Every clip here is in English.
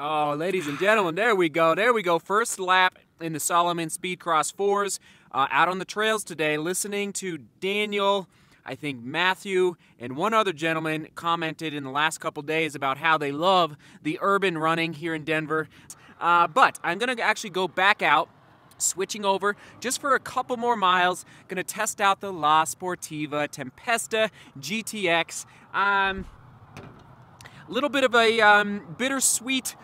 Oh, ladies and gentlemen, there we go. There we go. First lap in the Salomon Speedcross 4s. Out on the trails today, listening to Daniel, I think Matthew, and one other gentleman commented in the last couple days about how they love the urban running here in Denver. But I'm going to actually go back out, switching over just for a couple more miles. Going to test out the La Sportiva Tempesta GTX. A little bit of a bittersweet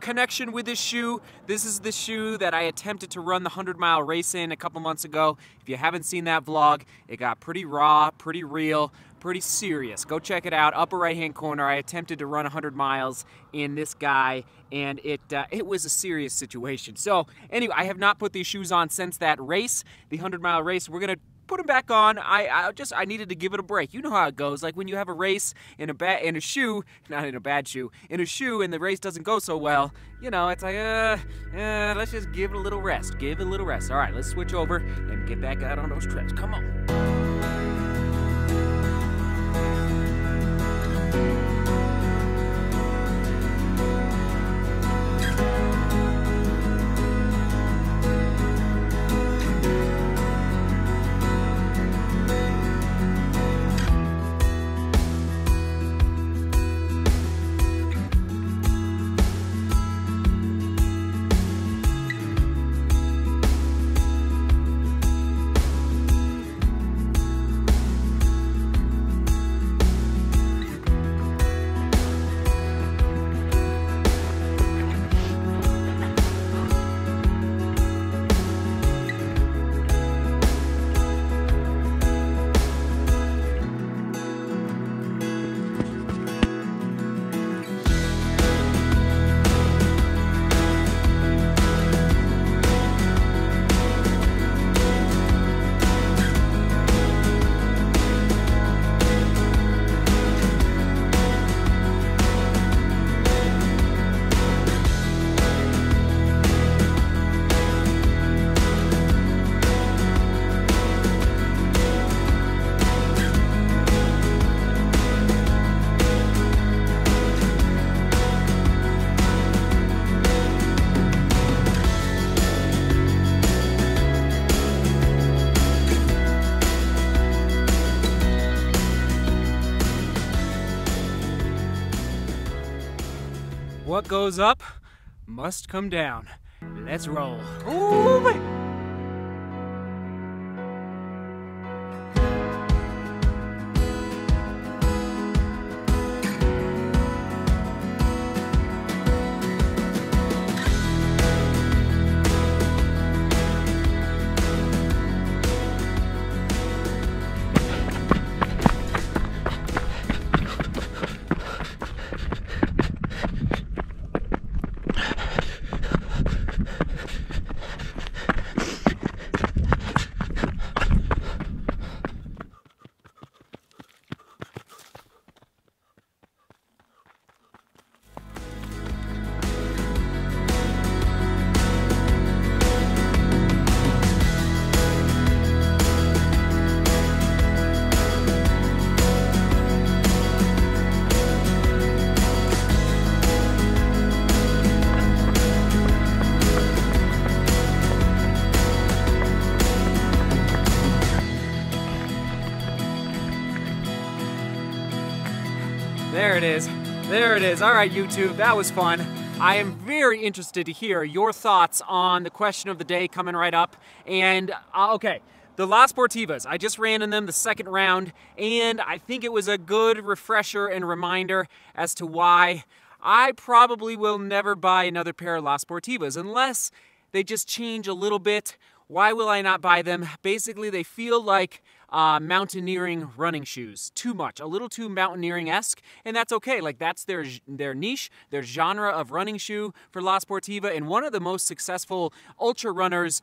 connection with this shoe. This is the shoe that I attempted to run the 100-mile race in a couple months ago. If you haven't seen that vlog, it got pretty raw, pretty real, pretty serious. Go check it out. Upper right-hand corner, I attempted to run 100 miles in this guy, and it was a serious situation. So anyway, I have not put these shoes on since that race, the 100-mile race. We're gonna put them back on. I needed to give it a break. You know how it goes. Like when you have a race in a shoe, and the race doesn't go so well. You know, it's like let's just give it a little rest. Give it a little rest. All right, let's switch over and get back out on those trips. Come on. What goes up must come down. Let's roll. Ooh, man. There it is. There it is. All right, YouTube, that was fun. I am very interested to hear your thoughts on the question of the day coming right up. And, okay, the La Sportivas, I just ran in them the second round, and I think it was a good refresher and reminder as to why I probably will never buy another pair of La Sportivas unless they just change a little bit. Why will I not buy them? Basically, they feel like mountaineering running shoes. Too much. A little too mountaineering-esque, and that's okay. Like, that's their niche, their genre of running shoe for La Sportiva, and one of the most successful ultra runners,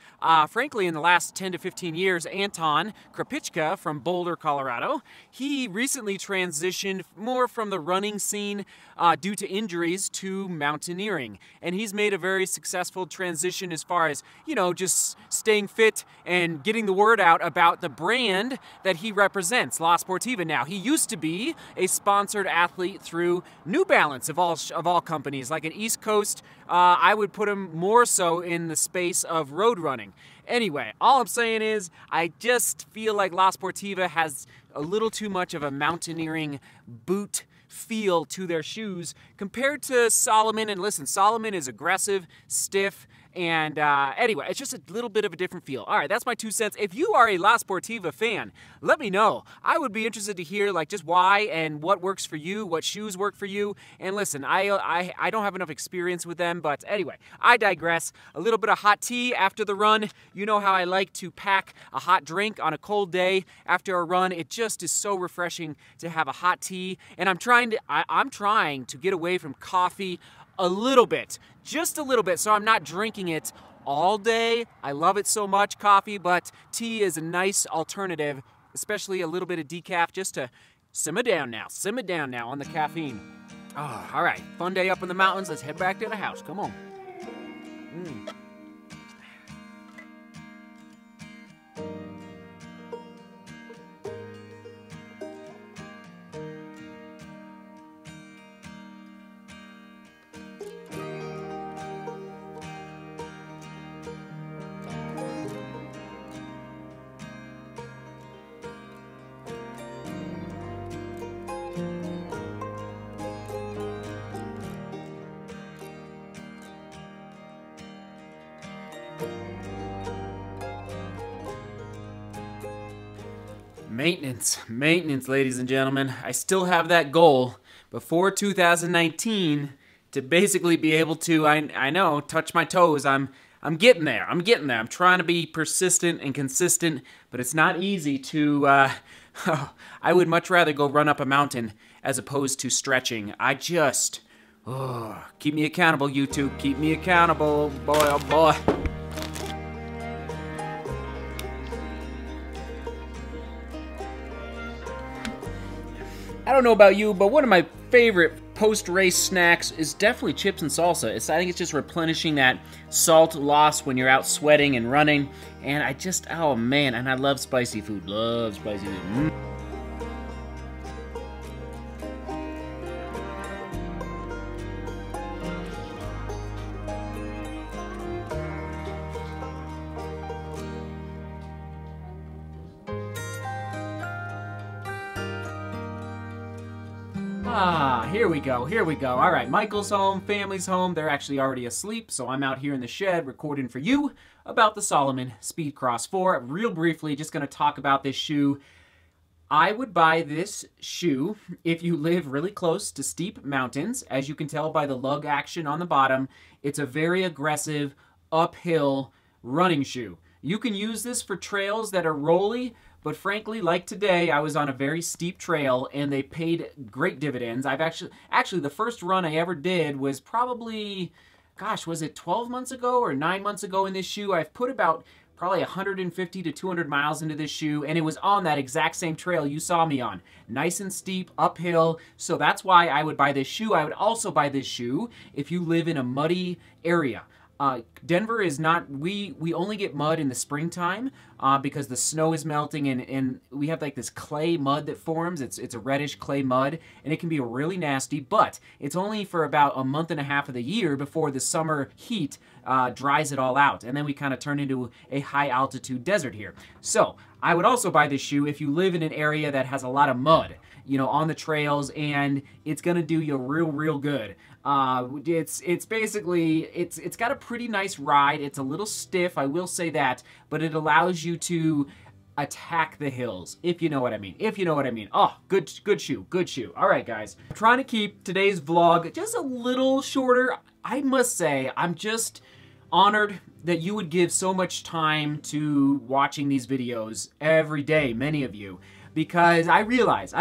frankly, in the last 10 to 15 years, Anton Krapichka from Boulder, Colorado. He recently transitioned more from the running scene due to injuries to mountaineering, and he's made a very successful transition as far as, you know, just staying fit and getting the word out about the brand proud that he represents La Sportiva now. He used to be a sponsored athlete through New Balance of all companies, like an East Coast. I would put him more so in the space of road running. Anyway, all I'm saying is I just feel like La Sportiva has a little too much of a mountaineering boot feel to their shoes compared to Salomon. And listen, Salomon is aggressive, stiff, and anyway, it's just a little bit of a different feel. All right, that's my 2 cents. If you are a La Sportiva fan, let me know. I would be interested to hear like just why and what works for you, what shoes work for you. And listen, I don't have enough experience with them, but anyway, I digress. A little bit of hot tea after the run. You know how I like to pack a hot drink on a cold day after a run. It just is so refreshing to have a hot tea. And I'm trying to get away from coffee a little bit, just a little bit, so I'm not drinking it all day. I love it so much, coffee, but tea is a nice alternative, especially a little bit of decaf, just to simmer down now on the caffeine. Oh, all right, fun day up in the mountains. Let's head back to the house, come on. Maintenance, maintenance, ladies and gentlemen. I still have that goal before 2019 to basically be able to, I know, touch my toes. I'm getting there. I'm trying to be persistent and consistent, but it's not easy to, I would much rather go run up a mountain as opposed to stretching. I just, keep me accountable, YouTube. Keep me accountable, boy, oh boy. I don't know about you, but one of my favorite post-race snacks is definitely chips and salsa. I think it's just replenishing that salt loss when you're out sweating and running. And I just, oh man, and I love spicy food. Love spicy food. Ah, here we go, here we go. All right, Michael's home, family's home. They're actually already asleep, so I'm out here in the shed recording for you about the Salomon Speedcross 4. Real briefly, just gonna talk about this shoe. I would buy this shoe if you live really close to steep mountains. As you can tell by the lug action on the bottom, it's a very aggressive uphill running shoe. You can use this for trails that are rolly, but frankly, like today, I was on a very steep trail and they paid great dividends. I've actually the first run I ever did was probably, gosh, was it 12 months ago or 9 months ago in this shoe? I've put about probably 150 to 200 miles into this shoe, and it was on that exact same trail you saw me on. Nice and steep, uphill, so that's why I would buy this shoe. I would also buy this shoe if you live in a muddy area. Denver is not, we only get mud in the springtime because the snow is melting and we have like this clay mud that forms. It's a reddish clay mud and it can be really nasty, but it's only for about a month and a half of the year before the summer heat dries it all out. And then we kind of turn into a high altitude desert here. So I would also buy this shoe if you live in an area that has a lot of mud, you know, on the trails, and it's gonna do you real good. It's basically, it's got a pretty nice ride. It's a little stiff, I will say that, but it allows you to attack the hills, if you know what I mean, if you know what I mean. Oh, good shoe, good shoe. All right, guys. I'm trying to keep today's vlog just a little shorter. I must say, I'm just honored that you would give so much time to watching these videos every day, many of you. Because I realize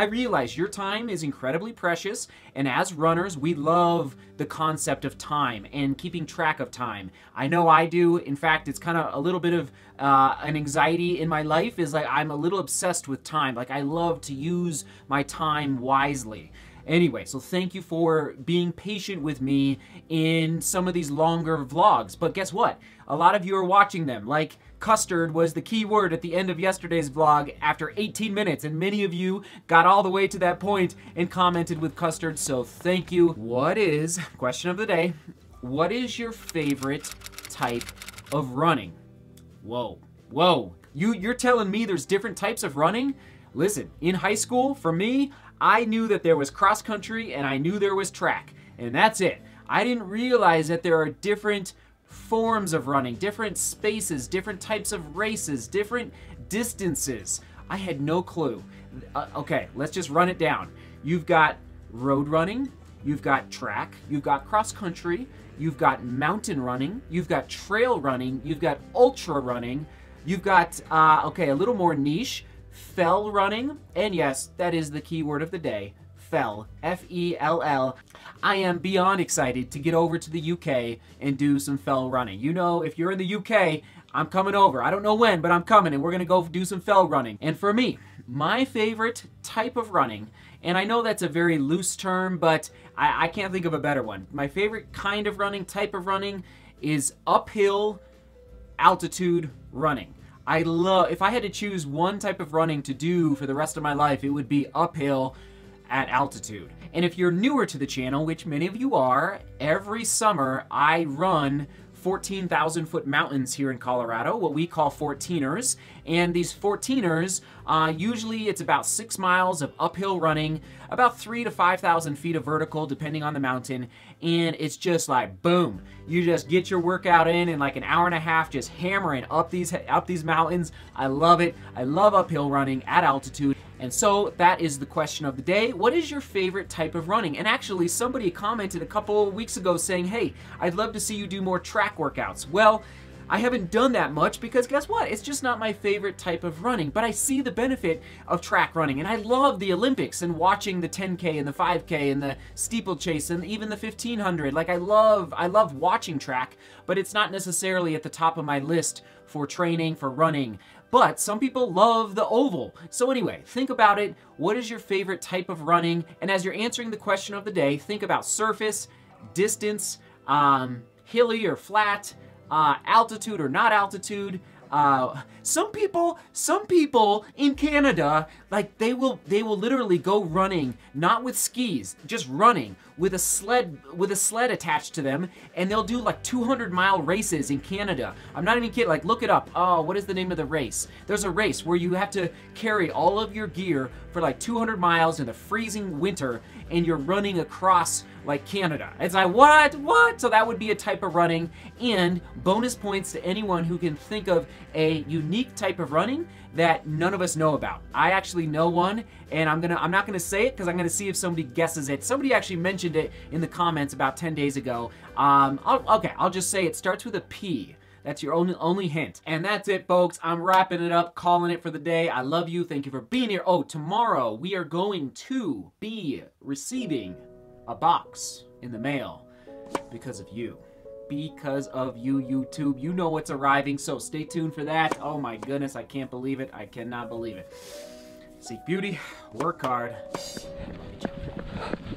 your time is incredibly precious, and as runners, we love the concept of time and keeping track of time. I know I do. In fact, it's kind of a little bit of an anxiety in my life, is like I'm a little obsessed with time. Like I love to use my time wisely. Anyway, so thank you for being patient with me in some of these longer vlogs. But guess what? A lot of you are watching them. Like, custard was the key word at the end of yesterday's vlog after 18 minutes, and many of you got all the way to that point and commented with custard, so thank you. What is, question of the day, what is your favorite type of running? Whoa, whoa. You're telling me there's different types of running? Listen, in high school, for me, I knew that there was cross country and I knew there was track, and that's it. I didn't realize that there are different forms of running, different spaces, different types of races, different distances. I had no clue. Okay, let's just run it down. You've got road running, you've got track, you've got cross country, you've got mountain running, you've got trail running, you've got ultra running, you've got, okay, a little more niche, fell running, and yes, that is the key word of the day, fell, F-E-L-L. I am beyond excited to get over to the UK and do some fell running. You know, if you're in the UK, I'm coming over. I don't know when, but I'm coming, and we're gonna go do some fell running. And for me, my favorite type of running, and I know that's a very loose term, but I can't think of a better one. My favorite kind of running, type of running, is uphill altitude running. I love, if I had to choose one type of running to do for the rest of my life, it would be uphill at altitude. And if you're newer to the channel, which many of you are, every summer I run 14,000 foot mountains here in Colorado, what we call 14ers. And these 14ers, usually it's about 6 miles of uphill running, about 3,000 to 5,000 feet of vertical, depending on the mountain. And it's just like, boom, you just get your workout in like an hour and a half, just hammering up these mountains. I love it. I love uphill running at altitude. And so that is the question of the day. What is your favorite type of running? And actually, somebody commented a couple weeks ago saying, hey, I'd love to see you do more track workouts. Well, I haven't done that much because guess what? It's just not my favorite type of running, but I see the benefit of track running, and I love the Olympics and watching the 10K and the 5K and the steeplechase and even the 1500. Like, I love watching track, but it's not necessarily at the top of my list for training, for running. But some people love the oval. So anyway, think about it. What is your favorite type of running? And as you're answering the question of the day, think about surface, distance, hilly or flat, altitude or not altitude. Some people in Canada, like they will literally go running, not with skis, just running with a sled attached to them, and they'll do like 200-mile races in Canada. I'm not even kidding, like look it up. Oh, what is the name of the race? There's a race where you have to carry all of your gear for like 200 miles in the freezing winter, and you're running across like Canada. It's like, what? So that would be a type of running, and bonus points to anyone who can think of a unique type of running that none of us know about. I actually know one, and I'm not gonna say it because I'm gonna see if somebody guesses it. Somebody actually mentioned it in the comments about 10 days ago. I'll just say it starts with a P. That's your only hint. And that's it, folks. I'm wrapping it up, calling it for the day. I love you. Thank you for being here. Oh, tomorrow we are going to be receiving a box in the mail because of you. Because of you, YouTube. You know what's arriving, so stay tuned for that. Oh my goodness, I can't believe it. I cannot believe it. Seek beauty, work hard, and love each other.